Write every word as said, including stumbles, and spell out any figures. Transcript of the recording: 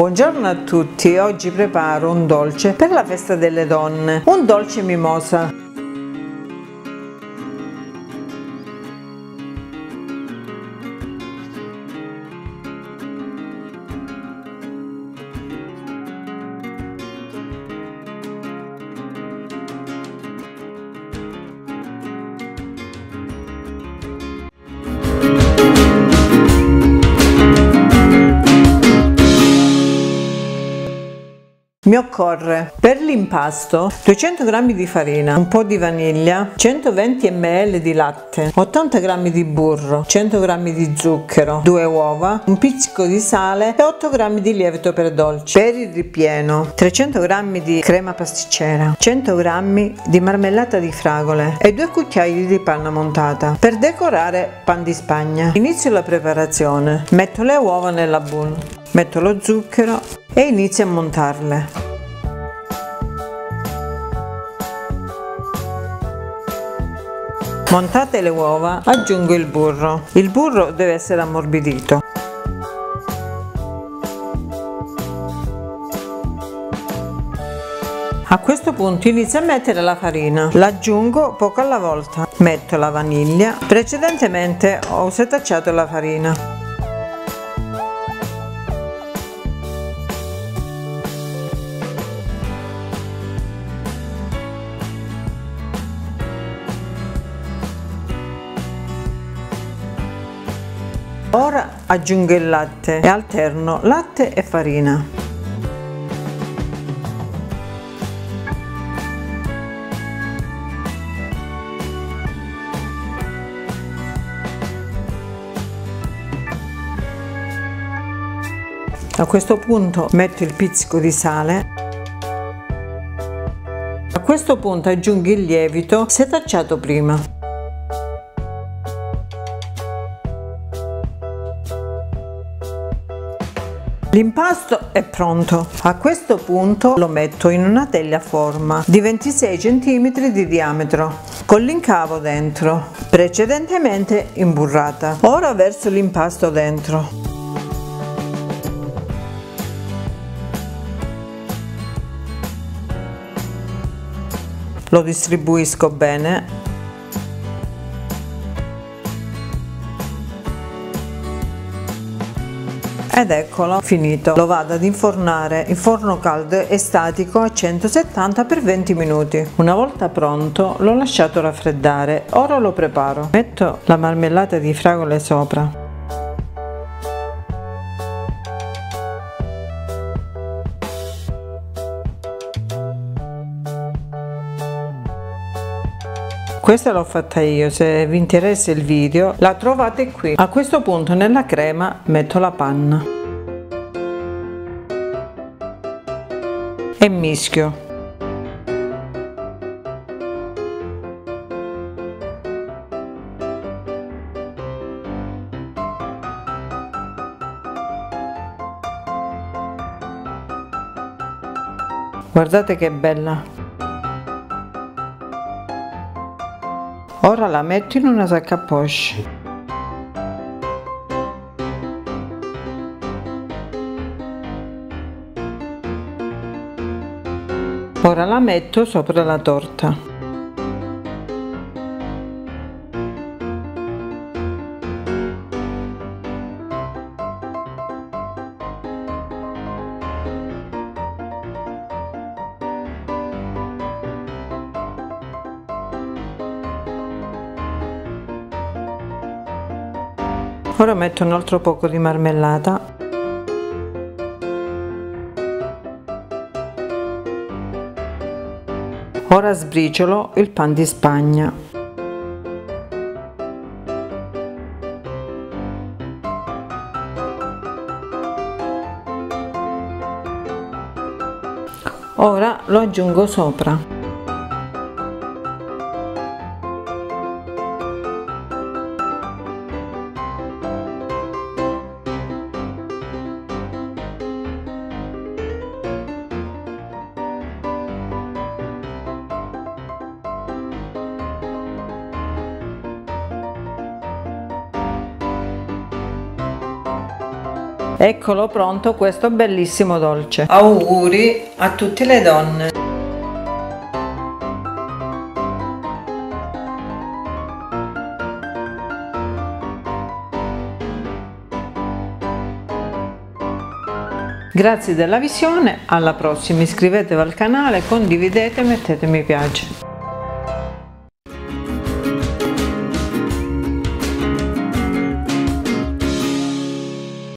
Buongiorno a tutti, oggi preparo un dolce per la festa delle donne, un dolce mimosa. Mi occorre per l'impasto duecento grammi di farina, un po' di vaniglia, centoventi millilitri di latte, ottanta grammi di burro, cento grammi di zucchero, due uova, un pizzico di sale e otto grammi di lievito per dolci. Per il ripieno trecento grammi di crema pasticcera, cento grammi di marmellata di fragole e due cucchiai di panna montata. Per decorare pan di Spagna. Inizio la preparazione, metto le uova nella boule, metto lo zucchero e inizio a montarle. Montate le uova, aggiungo il burro. Il burro deve essere ammorbidito. A questo punto inizio a mettere la farina, l'aggiungo poco alla volta. Metto la vaniglia, precedentemente ho setacciato la farina. Ora aggiungo il latte e alterno latte e farina. A questo punto metto il pizzico di sale. A questo punto aggiungo il lievito setacciato prima. L'impasto è pronto. A questo punto lo metto in una teglia a forma di ventisei centimetri di diametro con l'incavo dentro, precedentemente imburrata. Ora verso l'impasto dentro. Lo distribuisco bene. Ed eccolo finito, lo vado ad infornare in forno caldo e statico a centosettanta per venti minuti. Una volta pronto l'ho lasciato raffreddare, ora lo preparo. Metto la marmellata di fragole sopra. Questa l'ho fatta io, se vi interessa il video la trovate qui. A questo punto nella crema metto la panna e mischio. Guardate che bella! Ora la metto in una sacca à poche. Ora la metto sopra la torta. Ora metto un altro poco di marmellata . Ora sbriciolo il pan di Spagna . Ora lo aggiungo sopra Eccolo pronto questo bellissimo dolce. Auguri a tutte le donne. Grazie della visione, alla prossima, iscrivetevi al canale, condividete e mettete mi piace.